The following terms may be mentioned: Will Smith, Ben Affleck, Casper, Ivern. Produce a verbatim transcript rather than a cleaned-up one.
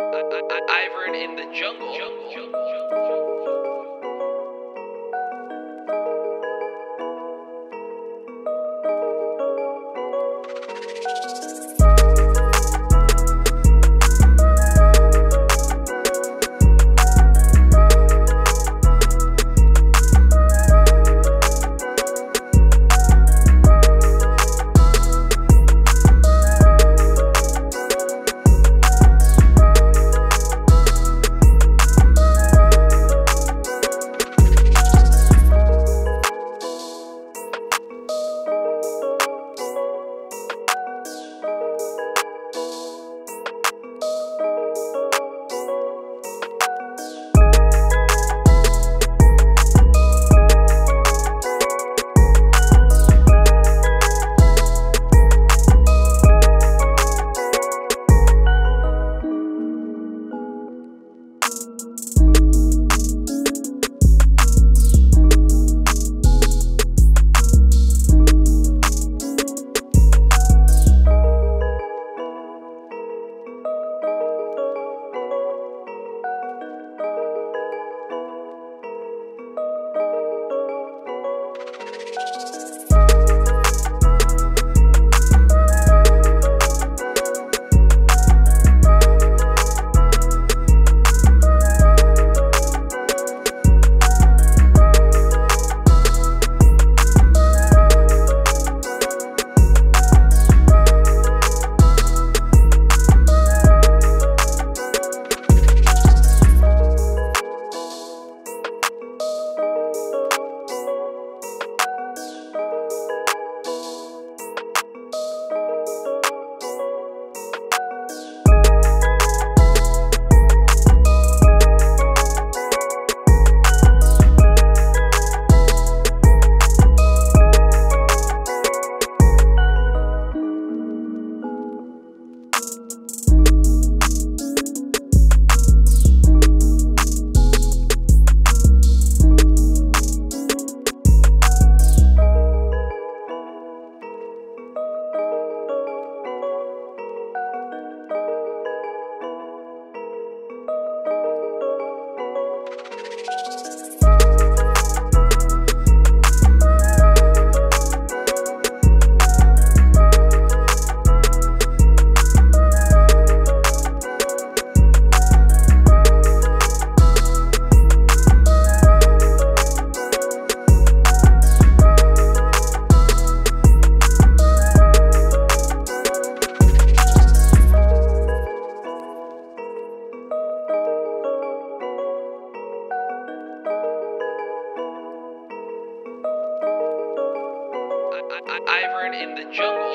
Ivern in the jungle. jungle. jungle. Ivern in the jungle.